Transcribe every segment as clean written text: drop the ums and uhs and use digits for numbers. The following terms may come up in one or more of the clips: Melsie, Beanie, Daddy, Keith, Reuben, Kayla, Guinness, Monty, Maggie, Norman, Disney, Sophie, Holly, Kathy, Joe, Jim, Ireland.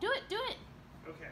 Do it, do it. Okay.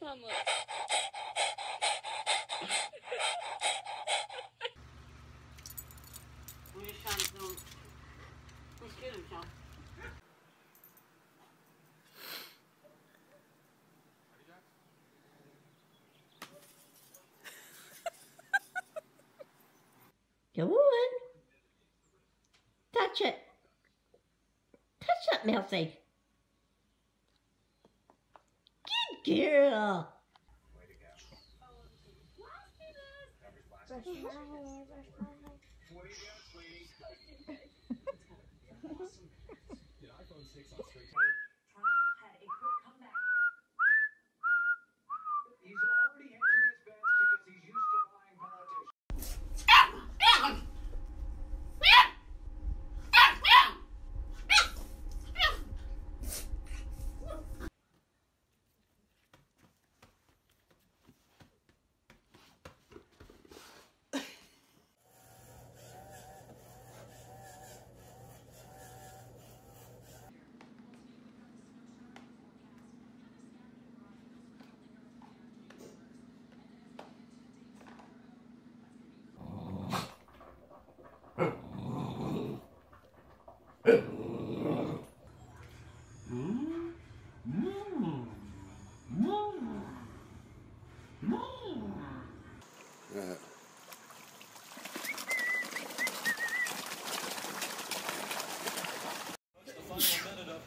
Mama. Go on. Touch it. Touch that, Melsie. Girl. Way to go.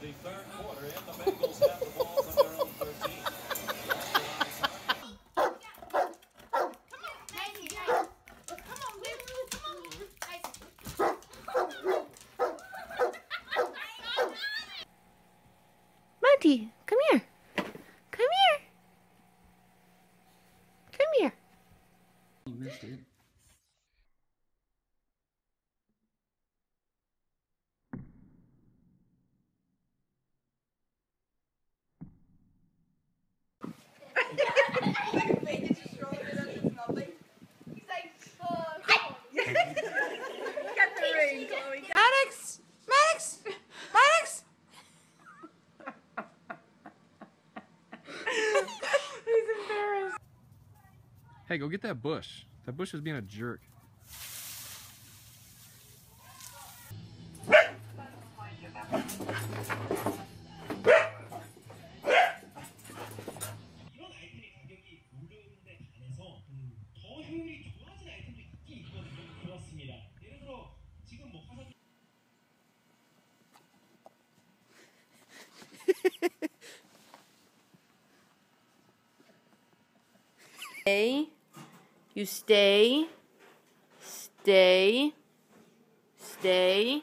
The third quarter, and the Bengals have the ball on their own 13. Come on, Maggie, guys. Come on, Lulu. Come on, guys. Come on. Monty, come here. Come here. Come here. You missed it. Hey, go get that bush. That bush is being a jerk. Hey. You stay, stay, stay.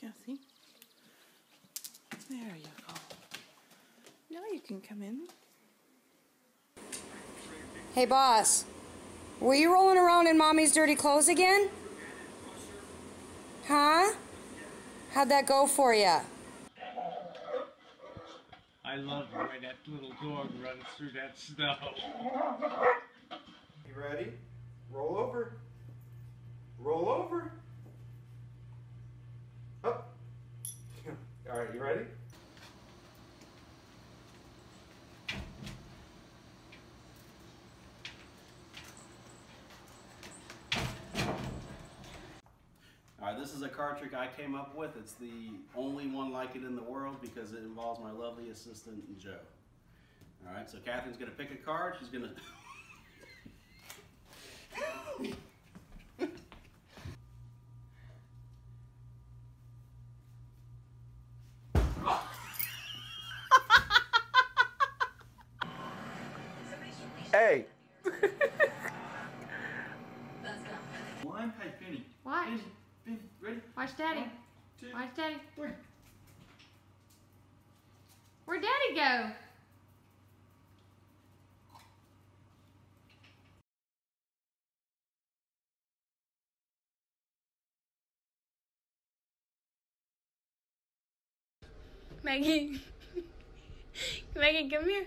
Kathy. There you go. Now you can come in. Hey, boss. Were you rolling around in Mommy's dirty clothes again? Huh? How'd that go for ya? I love the way that little dog runs through that snow. You ready? Roll over. Roll over. Up. All right, you ready? This is a card trick I came up with. It's the only one like it in the world because it involves my lovely assistant, Joe. All right, so Catherine's gonna pick a card. She's gonna... Hey! Why? Why? Ready? Watch Daddy. One, two, watch Daddy. Three. Where'd Daddy go? Maggie. Maggie, come here.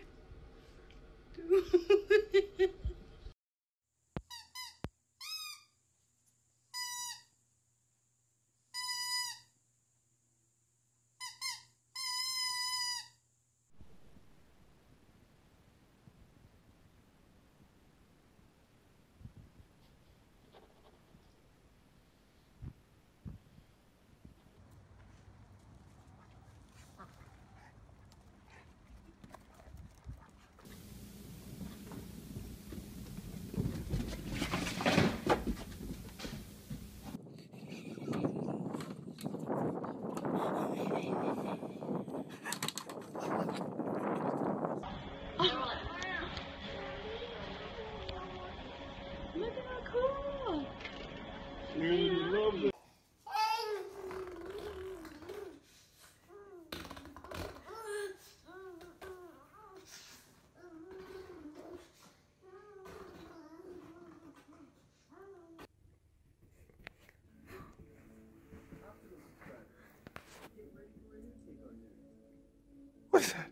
What's that?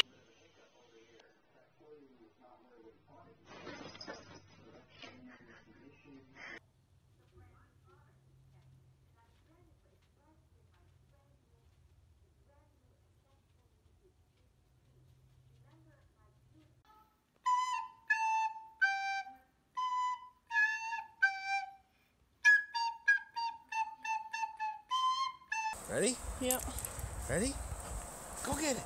Ready? Yep. Ready? Go get it.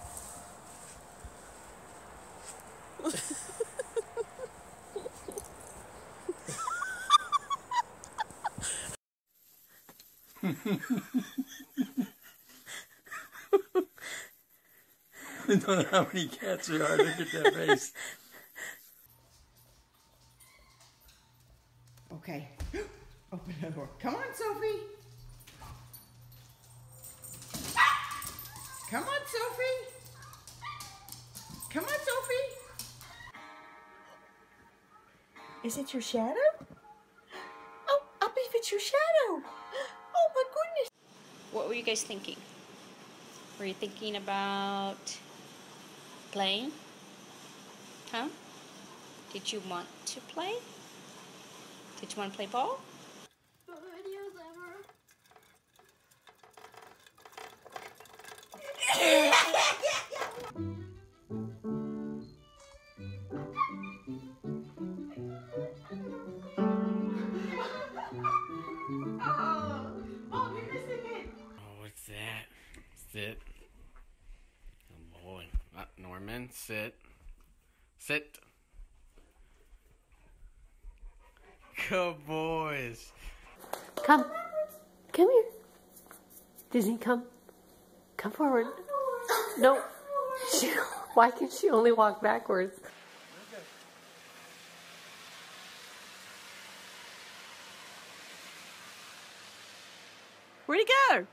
I don't know how many cats there are. Look at that face. Okay. Open the door. Come on, Sophie. Come on, Sophie. Come on, Sophie. Is it your shadow? Oh, I believe it's your shadow. Oh, my goodness. What were you guys thinking? Were you thinking about playing? Huh? Did you want to play? Did you want to play ball? Oh, you're missing it. Sit. Good boy. Norman, sit. Sit. Good boys. Come. Come here. Disney, come. Come forward. No. Why can she only walk backwards? Where'd he go?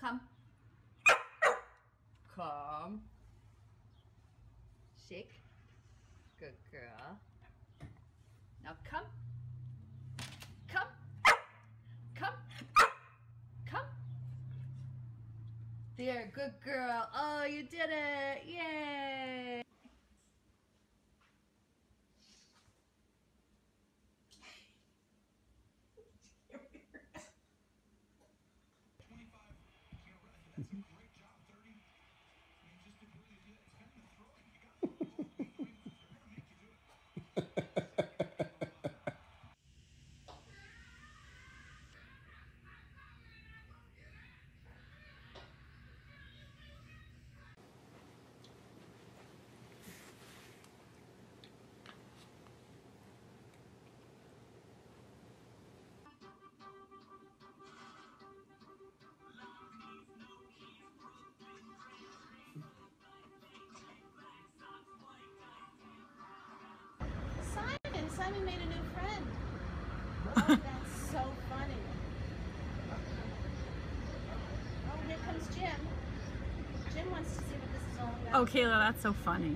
Come. Come. Shake. Good girl. Now come. Come. Come. Come. There, good girl. Oh, you did it. Yay. Simon made a new friend. Oh, that's so funny. Oh, here comes Jim. Jim wants to see what this is all about. Oh, Kayla, that's so funny.